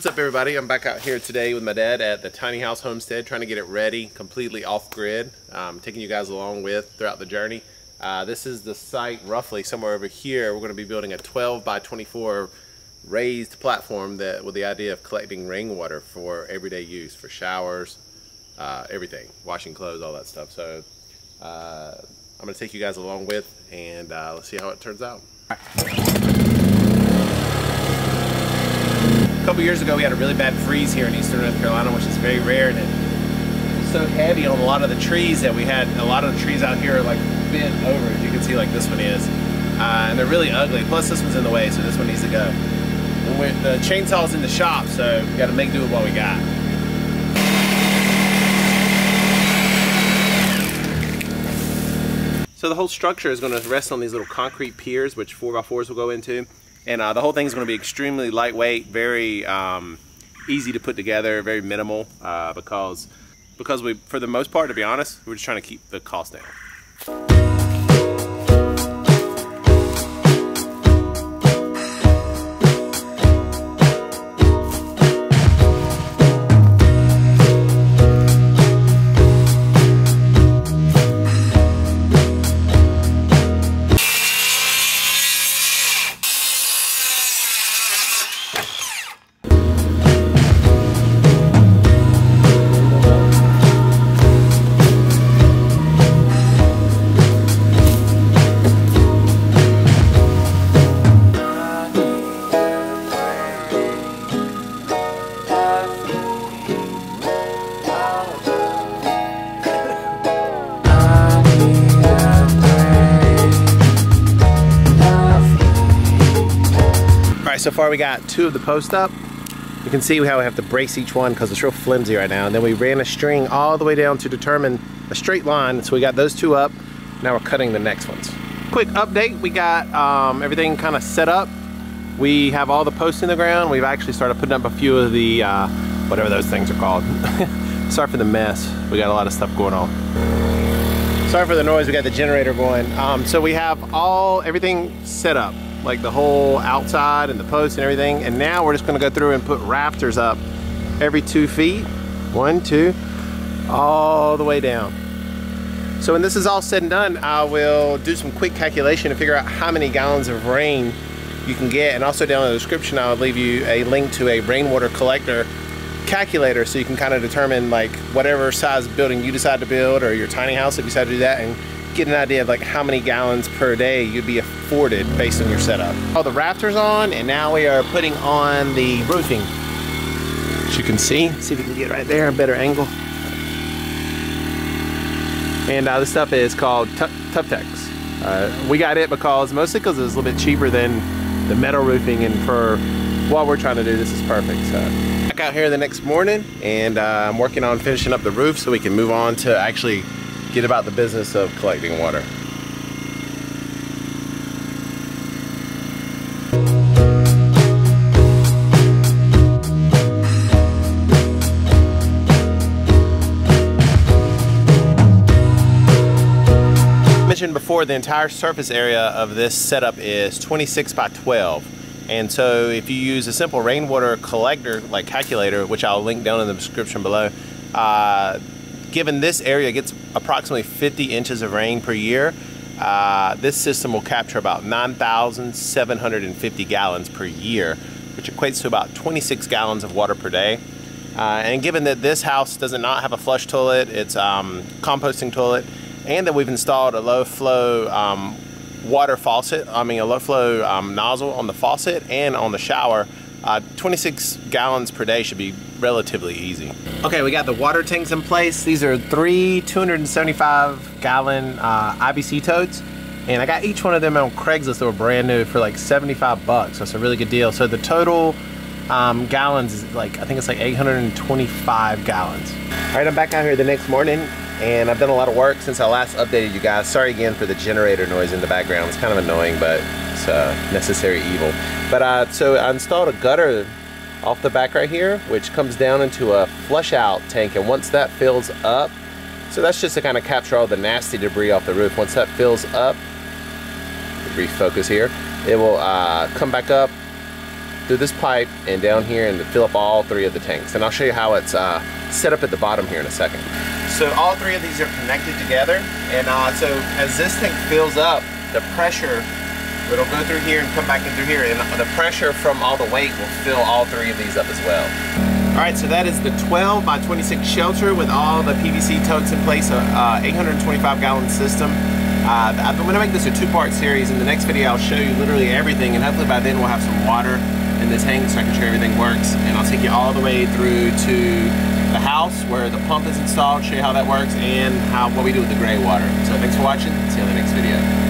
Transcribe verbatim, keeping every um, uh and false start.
What's up, everybody? I'm back out here today with my dad at the tiny house homestead, trying to get it ready, completely off-grid. Um, taking you guys along with throughout the journey. Uh, this is the site roughly somewhere over here. We're going to be building a twelve by twenty-four raised platform that with the idea of collecting rainwater for everyday use, for showers, uh, everything, washing clothes, all that stuff. So uh, I'm going to take you guys along with, and uh, let's see how it turns out. All right. A couple years ago, we had a really bad freeze here in eastern North Carolina, which is very rare, and it was so heavy on a lot of the trees that we had. A lot of the trees out here are like bent over, as you can see, like this one is, uh, and they're really ugly. Plus, this one's in the way, so this one needs to go. And the chainsaw's in the shop, so we got to make do with what we got. So the whole structure is going to rest on these little concrete piers, which four by fours will go into. And uh, the whole thing is going to be extremely lightweight, very um, easy to put together, very minimal, uh, because because we, for the most part, to be honest, we're just trying to keep the cost down. So far we got two of the posts up. You can see how we have to brace each one because it's real flimsy right now. And then we ran a string all the way down to determine a straight line. So we got those two up. Now we're cutting the next ones. Quick update, we got um, everything kind of set up. We have all the posts in the ground. We've actually started putting up a few of the, uh, whatever those things are called. Sorry for the mess. We got a lot of stuff going on. Sorry for the noise, we got the generator going. Um, so we have all, everything set up, like the whole outside and the posts and everything. And now we're just gonna go through and put rafters up every two feet. One, two, all the way down. So when this is all said and done, I will do some quick calculation to figure out how many gallons of rain you can get. And also down in the description, I would leave you a link to a rainwater collector calculator so you can kind of determine like whatever size building you decide to build, or your tiny house if you decide to do that, and get an idea of like how many gallons per day you'd be afforded based on your setup. All the rafters on, and now we are putting on the roofing. As you can see, see if you can get right there, a better angle. And uh, this stuff is called Tuftex. Uh, we got it because mostly because it's a little bit cheaper than the metal roofing, and for what we're trying to do, this is perfect. So back out here the next morning, and uh, I'm working on finishing up the roof so we can move on to actually get about the business of collecting water. I mentioned before, the entire surface area of this setup is twenty-six by twelve. And so if you use a simple rainwater collector, like calculator, which I'll link down in the description below, uh, given this area gets approximately fifty inches of rain per year, uh, this system will capture about nine thousand seven hundred fifty gallons per year, which equates to about twenty-six gallons of water per day. Uh, and given that this house does not have a flush toilet, it's um, composting toilet, and that we've installed a low flow um, water faucet, I mean a low flow um, nozzle on the faucet and on the shower, Uh, twenty-six gallons per day should be relatively easy. Okay, we got the water tanks in place. These are three two hundred seventy-five gallon uh, I B C totes, and I got each one of them on Craigslist. They were brand new for like seventy-five bucks. That's a really good deal. So the total um, gallons is like, I think it's like eight hundred twenty-five gallons. All right, I'm back out here the next morning, and I've done a lot of work since I last updated you guys. Sorry again for the generator noise in the background. It's kind of annoying, but it's uh, necessary evil. But uh, so I installed a gutter off the back right here, which comes down into a flush out tank. And once that fills up, so that's just to kind of capture all the nasty debris off the roof. Once that fills up, refocus here, it will uh, come back up, through this pipe and down here and to fill up all three of the tanks. And I'll show you how it's uh, set up at the bottom here in a second. So all three of these are connected together, and uh, so as this tank fills up, the pressure, it'll go through here and come back in through here, and the pressure from all the weight will fill all three of these up as well. All right, so that is the twelve by twenty-six shelter with all the P V C totes in place, uh, eight hundred twenty-five gallon system. Uh, I'm going to make this a two-part series. In the next video, I'll show you literally everything, and hopefully by then we'll have some water in this tank so I can show you everything works. And I'll take you all the way through to the house where the pump is installed, show you how that works, and how what we do with the gray water. So thanks for watching. See you in the next video.